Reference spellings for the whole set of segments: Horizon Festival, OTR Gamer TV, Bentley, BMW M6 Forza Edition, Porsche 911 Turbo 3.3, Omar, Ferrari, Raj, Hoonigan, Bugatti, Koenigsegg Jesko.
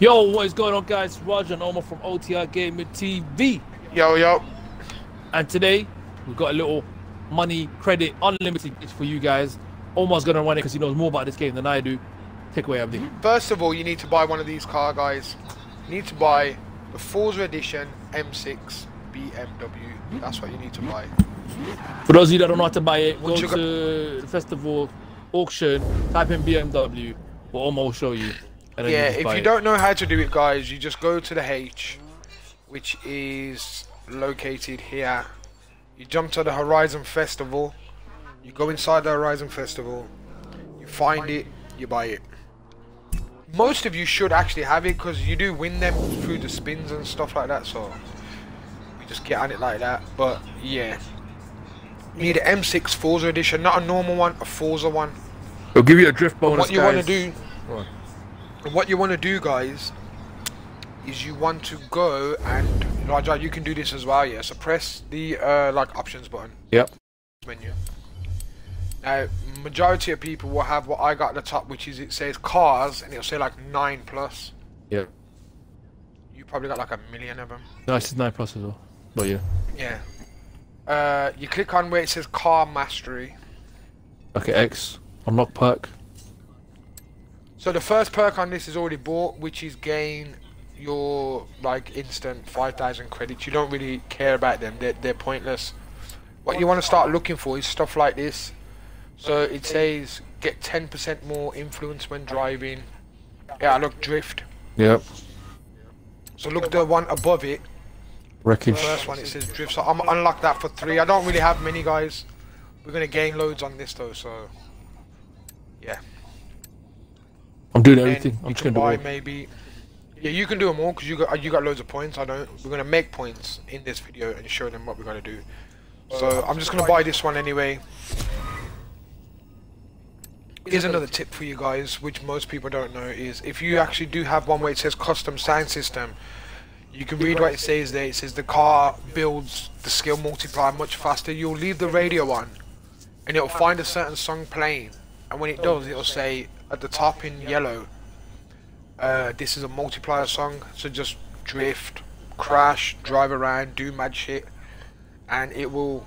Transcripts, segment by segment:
Yo, what is going on, guys? Raj and Omar from OTR Gamer TV. Yo, yo. And today, we've got a little money credit unlimited pitch for you guys. Omar's going to run it because he knows more about this game than I do. Take away, Abdi. First of all, you need to buy one of these cars, guys. You need to buy the Forza Edition M6 BMW. That's what you need to buy. For those of you that don't know how to buy it, go to the festival auction, type in BMW. Well, Omar will show you. Yeah, if you don't know how to do it, guys, you just go to the H, which is located here. You jump to the Horizon Festival. You go inside the Horizon Festival. You find it. You buy it. Most of you should actually have it because you do win them through the spins and stuff like that. So we just get at it like that. But yeah, you need an M6 Forza Edition, not a normal one, a Forza one. It'll give you a drift bonus. What you want to do? And what you want to do, guys, is you want to go and Raja, you can do this as well, yeah. So press the like options button. Yep. Menu. Now, majority of people will have what I got at the top, which is it says cars, and it'll say like 9+. Yeah. You probably got like a million of them. No, it says 9+ as well. But yeah. Yeah. You click on where it says car mastery. Okay, X. Unlock perk. So the first perk on this is already bought, which is gain your like instant 5,000 credits. You don't really care about them; they're pointless. What you want to start looking for is stuff like this. So it says get 10% more influence when driving. Yeah, look, drift. Yep. So look, the one above it. Wreckage. The first one, it says drift. So I'm unlock that for 3. I don't really have many, guys. We're gonna gain loads on this though. So yeah. I'm doing everything. I'm just gonna buy maybe. Yeah, you can do them all because you got loads of points. I don't. We're gonna make points in this video and show them what we're gonna do. So I'm just gonna buy this one anyway. Here's another tip for you guys, which most people don't know, is if you actually do have one where it says custom sound system, you can read what it says there. It says the car builds the skill multiplier much faster. You'll leave the radio on, and it'll find a certain song playing, and when it does, it'll say. At the top in yellow, this is a multiplier song, so just drift, crash, drive around, do mad shit, and it will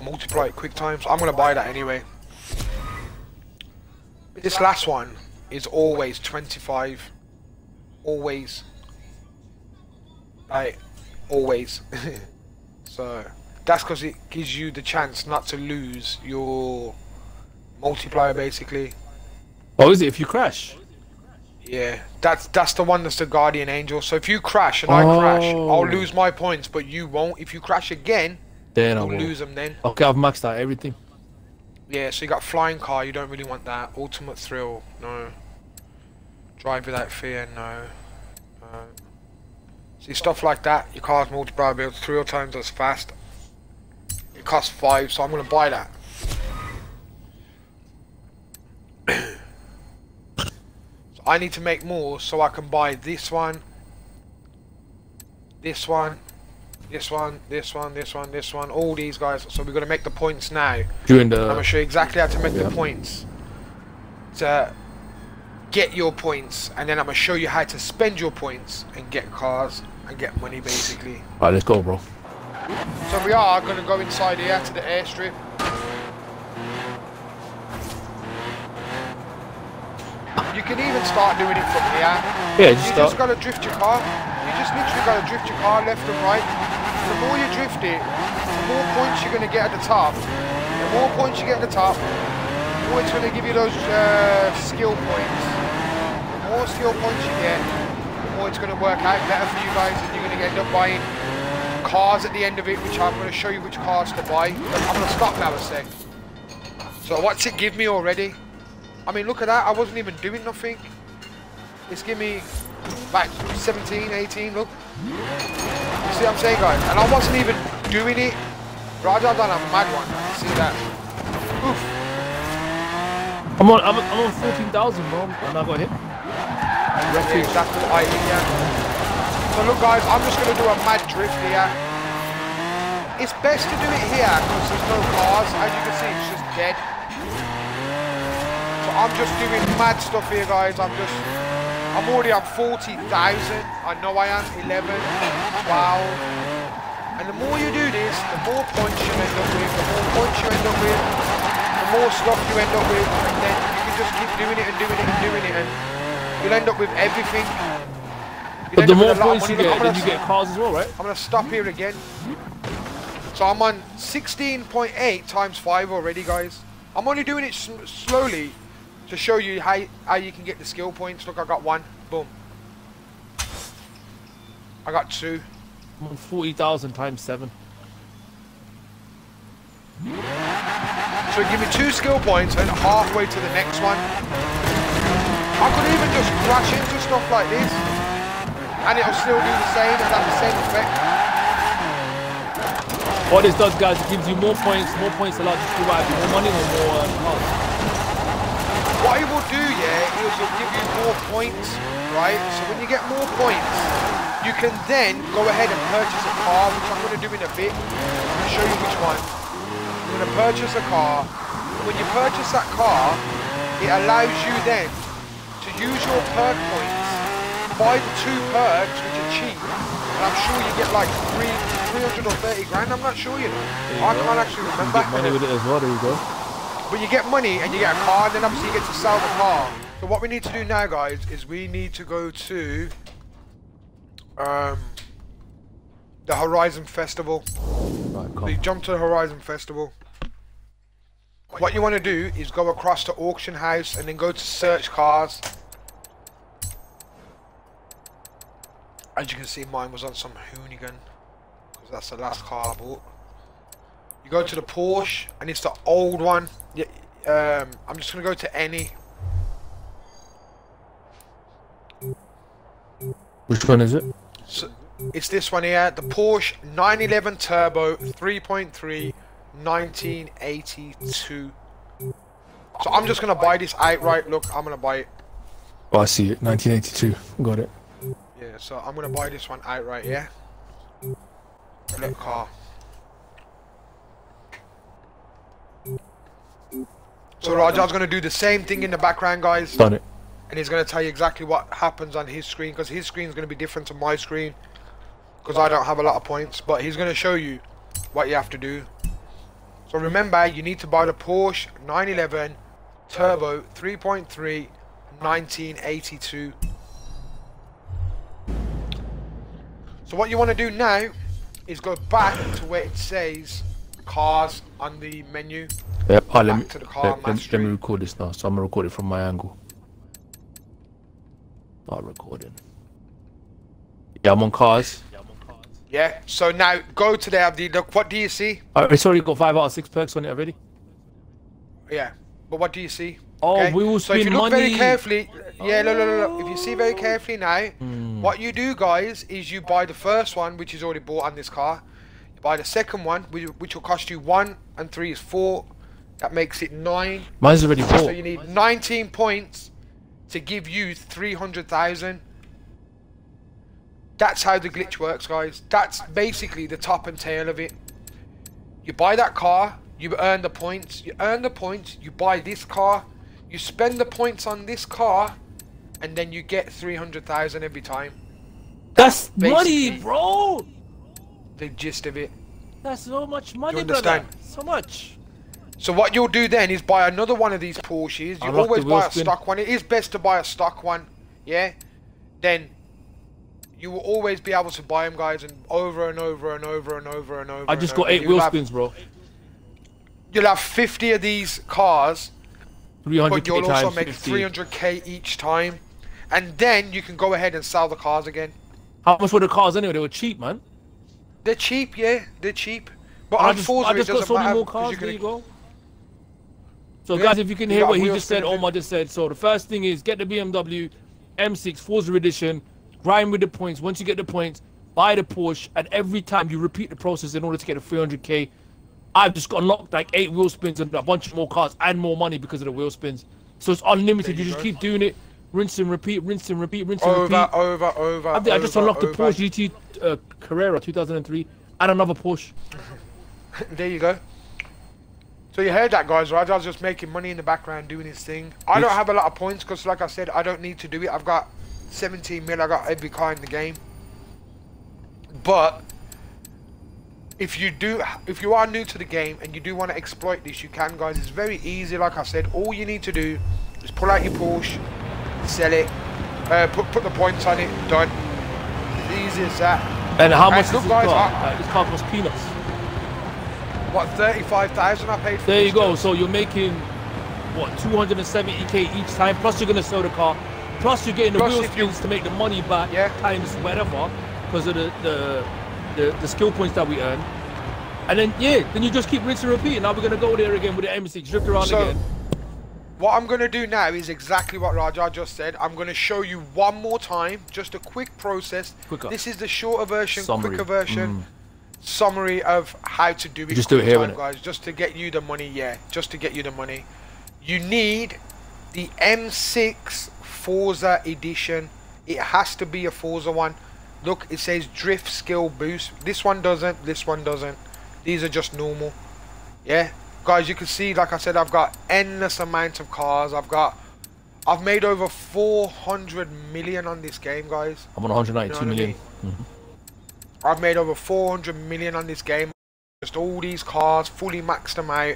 multiply it quick times. So I'm gonna buy that anyway. This last one is always 25, always, like always. So that's because it gives you the chance not to lose your multiplier, basically. Oh, is it if you crash? Yeah, that's the one that's the guardian angel. So if you crash and I crash, I'll lose my points, but you won't. If you crash again, then you'll lose them then. Okay, I've maxed out everything. Yeah, so you got flying car, you don't really want that. Ultimate thrill, no. Drive without fear, no. See, stuff like that, your car's multiplier builds 3 times as fast. It costs 5, so I'm going to buy that. I need to make more so I can buy this one, this one, this one, this one, this one, this one, all these guys. So we're going to make the points now. I'm going to show you exactly how to make the points to get your points, and then I'm going to show you how to spend your points and get cars and get money, basically. Alright, let's go, bro. So we are going to go inside here to the airstrip. You can even start doing it from here. Yeah, you just gotta drift your car. You just literally gotta drift your car left and right. The more you drift it, the more points you're gonna get at the top. The more points you get at the top, the more it's gonna give you those skill points. The more skill points you get, the more it's gonna work out better for you guys, and you're gonna end up buying cars at the end of it, which I'm gonna show you which cars to buy. I'm gonna stop now a sec. So what's it give me already? I mean, look at that, I wasn't even doing nothing. It's giving me like 17, 18, look. You see what I'm saying, guys? And I wasn't even doing it. Raja done a mad one. See that? Oof. I'm on 14,000, bro, and I got hit. Refuge, that's what I mean, yeah. So look, guys, I'm just going to do a mad drift here. It's best to do it here because there's no cars. As you can see, it's just dead. I'm just doing mad stuff here, guys. I'm just I'm already on 40,000. I know I am 11, 12. And the more you do this, the more points you end up with, the more points you end up with, the more stuff you end up with, and then you can just keep doing it and doing it and doing it, and you'll end up with everything. But the more points you get, then you get cars as well, right? I'm going to stop here again. So I'm on 16.8 times 5 already, guys. I'm only doing it slowly to show you how you can get the skill points. Look, I got one. Boom. I got two. 40,000 times 7. So give me 2 skill points and halfway to the next one. I could even just crash into stuff like this and it'll still do the same and have the same effect. What this does, guys, it gives you more points. More points allows you to provide more money or more cars. What it will do, yeah, is it'll give you more points, right? So when you get more points, you can then go ahead and purchase a car, which I'm going to do in a bit. I'll show you which one. I'm going to purchase a car. When you purchase that car, it allows you then to use your perk points, buy the 2 perks, which are cheap, and I'm sure you get like 330 grand. I'm not sure, you know. Yeah, I can't actually remember. You get money with it as well. There you go. But you get money and you get a car, and then obviously you get to sell the car. So what we need to do now, guys, is we need to go to the Horizon Festival. Right, so you jump to the Horizon Festival. What you want to do is go across to Auction House and then go to Search Cars. As you can see, mine was on some hoonigan, because that's the last car I bought. You go to the Porsche, and it's the old one. Yeah, I'm just going to go to any. Which one is it? So it's this one here, the Porsche 911 Turbo 3.3 1982. So I'm just going to buy this outright. Look, I'm going to buy it. Oh, I see it. 1982. Got it. Yeah, so I'm going to buy this one outright, yeah? Look, car. So Rajar's going to do the same thing in the background, guys. Done it. And he's going to tell you exactly what happens on his screen, because his screen is going to be different to my screen, because I don't have a lot of points. But he's going to show you what you have to do. So remember, you need to buy the Porsche 911 Turbo 3.3 1982. So what you want to do now is go back to where it says cars on the menu. Yep. Let me record this now. So I'm going to record it from my angle. Not recording. Yeah, I'm on cars. Yeah, so now go to there, Abdi. Look, what do you see? It's already got 5 out of 6 perks on it already. Yeah, but what do you see? Oh, okay. We will spend money. So if you look very carefully, yeah, look. If you see very carefully now, what you do, guys, is you buy the first one, which is already bought on this car. You buy the second one, which will cost you 1 and 3 is 4. That makes it 9. Mine's already bought. So you need 19 points to give you 300,000. That's how the glitch works, guys. That's basically the top and tail of it. You buy that car, you earn the points. You earn the points, you buy this car, you spend the points on this car, and then you get 300,000 every time. That's money, bro! The gist of it. That's so much money, you understand? Brother. So much. So what you'll do then is buy another one of these Porsches. You always buy a stock one. It is best to buy a stock one, yeah? Then you will always be able to buy them, guys, and over and over and over and over and over. I just got 8 wheel spins, bro. You'll have 50 of these cars, but you'll also make 300k each time. And then you can go ahead and sell the cars again. How much were the cars anyway? They were cheap, man. They're cheap, yeah. They're cheap. But on Forza, it doesn't matter, 'cause you're gonna... There you go. So yeah, guys, if you can hear what he just said, Omar just said, so the first thing is get the BMW M6 Forza Edition, grind with the points. Once you get the points, buy the Porsche, and every time you repeat the process in order to get a 300k. I've just got unlocked like 8 wheel spins and a bunch of more cars and more money because of the wheel spins. So it's unlimited. You just keep doing it, rinse and repeat, rinse and repeat, rinse and repeat. Over. I just unlocked the Porsche GT Carrera 2003 and another Porsche. There you go. So you heard that, guys, right? I was just making money in the background doing his thing. I don't have a lot of points because, like I said, I don't need to do it. I've got 17 mil, I got every car in the game. But if you are new to the game and you do want to exploit this, you can, guys. It's very easy. Like I said, all you need to do is pull out your Porsche, sell it, put the points on it, done. It's easy as that. And how much does it cost? This car costs peanuts. What, 35,000 I paid for? There you go. So you're making what, 270k each time. Plus you're gonna sell the car. Plus you're getting the real skills to make the money back. Yeah. Times whatever, because of the skill points that we earn. And then yeah, then you just keep rinsing and repeating. Now we're gonna go there again with the M6, drift around again. What I'm gonna do now is exactly what Raja just said. I'm gonna show you one more time, just a quick process. Quicker. This is the shorter version, quicker version, summary of how to do it. Just do it here, guys. Just to get you the money. Yeah, just to get you the money. You need the M6 Forza Edition. It has to be a Forza one. Look, it says drift skill boost. This one doesn't. This one doesn't. These are just normal. Yeah. Guys, you can see, like I said, I've got endless amounts of cars. I've made over 400 million on this game, guys. I'm on 192 million. I've made over 400 million on this game. Just all these cars, fully maxed them out.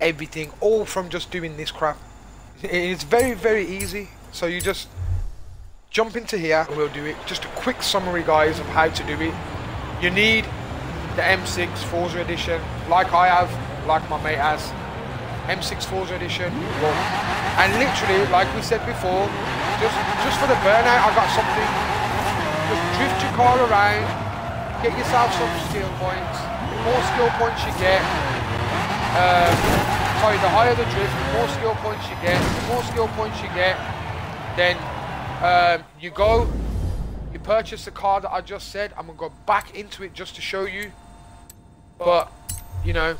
Everything, all from just doing this crap. It's very, very easy. So you just jump into here and we'll do it. Just a quick summary, guys, of how to do it. You need the M6 Forza Edition, like I have, like my mate has. M6 Forza Edition, boom. And literally, like we said before, just for the burnout, I got something. Just drift your car around, get yourself some skill points. The more skill points you get, sorry, the higher the drift, the more skill points you get. The more skill points you get, then you go, you purchase the car that I just said. I'm gonna go back into it just to show you, but you know.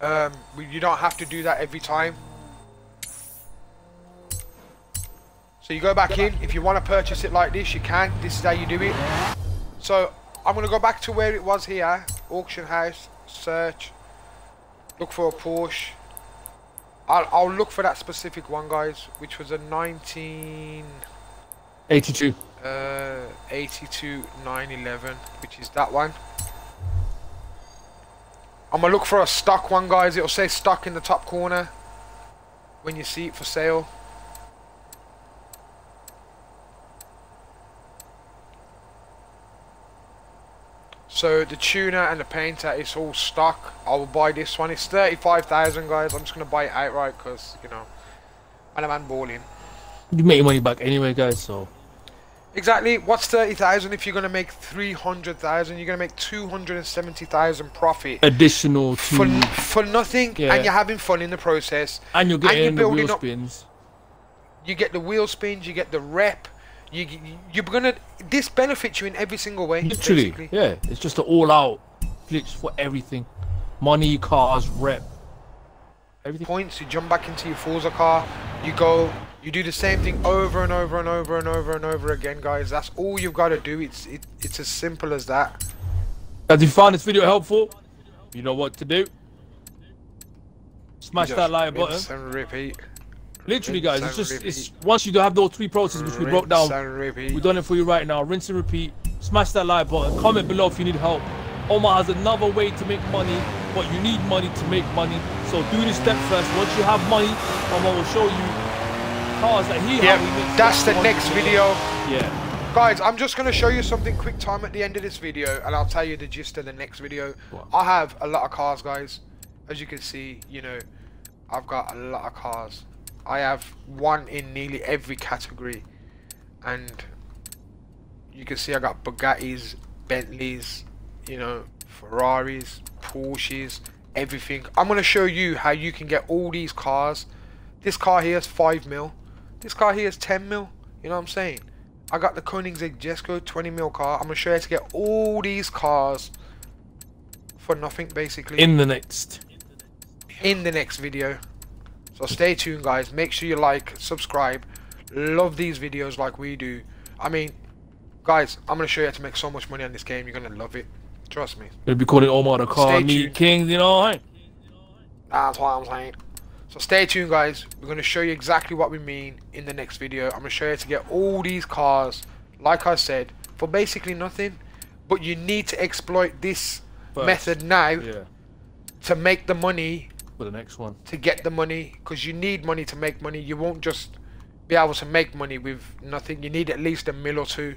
You don't have to do that every time. So you go back in. If you want to purchase it like this, you can. This is how you do it. So I'm going to go back to where it was here. Auction house, search, look for a Porsche. I'll look for that specific one, guys, which was a 1982 911, which is that one. I'm going to look for a stock one, guys. It'll say stock in the top corner when you see it for sale. So the tuner and the painter, it's all stock. I will buy this one. It's 35,000, guys. I'm just going to buy it outright because, you know, I'm a man balling. You make your money back anyway, guys, so... Exactly. What's 30,000 if you're going to make 300,000? You're going to make 270,000 profit. Additional to... for nothing, yeah. And you're having fun in the process. And you're getting the wheel spins. You get the wheel spins. You get the rep. You're gonna. This benefits you in every single way. Literally, basically. Yeah. It's just an all-out glitch for everything: money, cars, rep, everything. Points. You jump back into your Forza car. You go. You do the same thing over and over and over and over and over again, guys. That's all you've got to do. It's as simple as that. If you found this video helpful, you know what to do. Smash that like button. And repeat. Literally, guys, it's just once you have those three processes which we broke down, we've done it for you right now. Rinse and repeat. Smash that like button. Comment below if you need help. Omar has another way to make money, but you need money to make money. So do this step first. Once you have money, Omar will show you cars that he that's the next video. Yeah, guys, I'm just going to show you something quick time at the end of this video, and I'll tell you the gist of the next video. Wow. I have a lot of cars, guys. As you can see, you know, I've got a lot of cars. I have one in nearly every category, and you can see I got Bugattis, Bentleys, you know, Ferraris, Porsches, everything. I'm going to show you how you can get all these cars. This car here is 5 mil. This car here is 10 mil, you know what I'm saying? I got the Koenigsegg Jesko 20 mil car. I'm going to show you how to get all these cars for nothing, basically. In the next video. So stay tuned, guys. Make sure you like, subscribe. Love these videos like we do. I mean, guys, I'm going to show you how to make so much money on this game. You're going to love it. Trust me. They'll be calling Omar the car meat king, you know what I'm saying? That's what I'm saying. So stay tuned, guys. We're going to show you exactly what we mean in the next video. I'm going to show you how to get all these cars, like I said, for basically nothing. But you need to exploit this method now to make the money for the next one. To get the money, because you need money to make money. You won't just be able to make money with nothing. You need at least $1 or $2 million.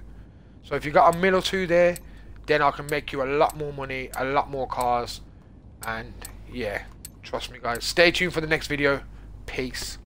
So if you got $1 or $2 million there, then I can make you a lot more money, a lot more cars, and yeah, trust me, guys. Stay tuned for the next video. Peace.